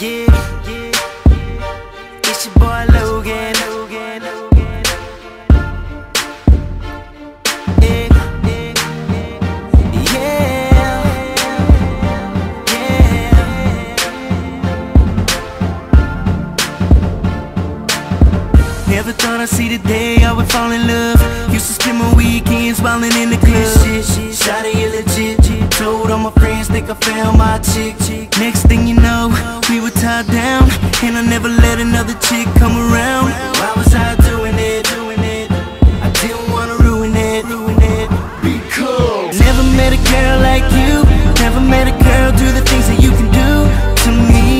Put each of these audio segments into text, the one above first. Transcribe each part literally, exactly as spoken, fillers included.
yeah, yeah. It's your boy Logan. Never thought I'd see the day I would fall in love. Used to spend my weekends wildin' in the club. Shawty illegit, told all my friends think I found my chick. Next thing you know, we were tied down, and I never let another chick come around. Why was I doing it? I didn't wanna ruin it. Because never met a girl like you. Never met a girl do the things that you can do to me.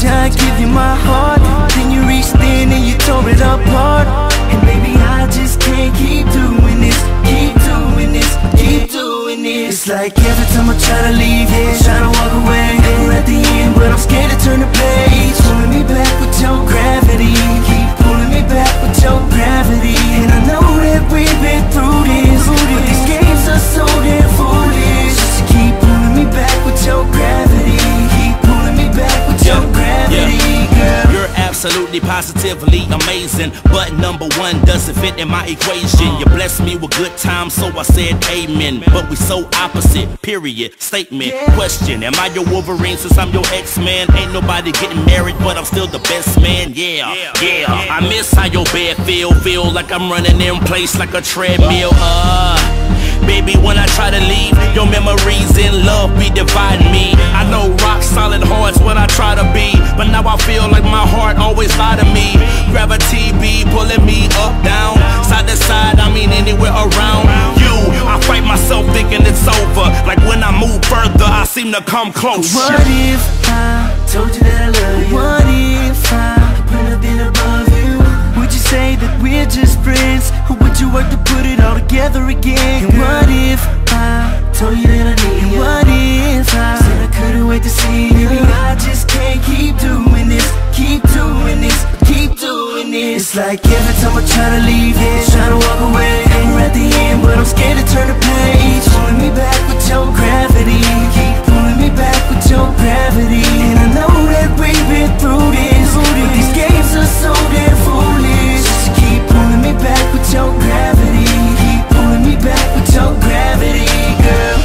I give you my heart, then you reached in and you tore it apart. And baby, I just can't keep doing this, keep doing this, keep doing this. It's like every time I try to leave, yeah, try to walk away, and we're at the end, but I'm scared to turn the page. Pulling me back with your gravity, keep pulling me back with your gravity. And I know that we've been through this, but these games are so damn foolish. Just keep pulling me back with your gravity, keep pulling me back with your gravity. Yeah. You're absolutely positively amazing, but number one doesn't fit in my equation. You blessed me with good times, so I said amen. But we so opposite, period, statement, question. Am I your Wolverine since I'm your X-Man? Ain't nobody getting married, but I'm still the best man. Yeah, yeah, I miss how your bed feel, feel like I'm running in place like a treadmill. Uh Baby, when I try to leave, your memories and love be dividing me. I know rock solid heart's what I try to be, but now I feel like my heart always lied to me. Gravity be pulling me up, down, side to side, I mean anywhere around you. I fight myself thinking it's over, like when I move further, I seem to come closer. What if I told you that I love you? What if I put nothing above you? Would you say that we're just friends, or would you work to put it all together again? And what if I told you that I need you? And what if I said I couldn't wait to see you? Baby, I just can't keep doing this, keep doing this, keep doing this. It's like every time I try to leave, yeah, try to walk away, and we're at the end, but I'm scared to turn the page. Pulling me back with your gravity, keep pulling me back with your gravity. And I know that we've been through this, but these games are so damn foolish. Just keep pulling me back with your gravity, keep pulling me back with your gravity, girl.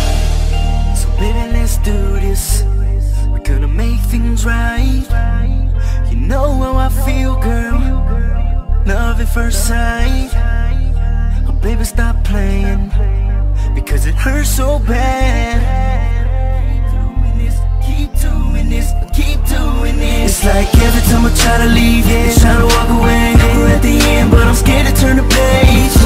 So baby, let's do this. We're gonna make things right. You know how I feel, girl. Love at first sight. Oh baby, stop playing, because it hurts so bad. Keep doing this. It's like every time I try to leave, yeah, try to walk away, and we're at the end, but I'm scared to turn the page.